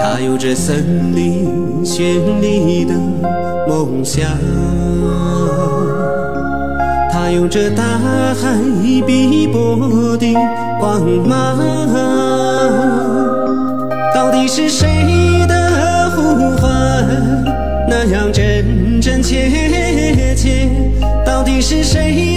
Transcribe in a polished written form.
他有着森林绚丽的梦想，他有着大海碧波的光芒。到底是谁的呼唤那样真真切切？到底是谁？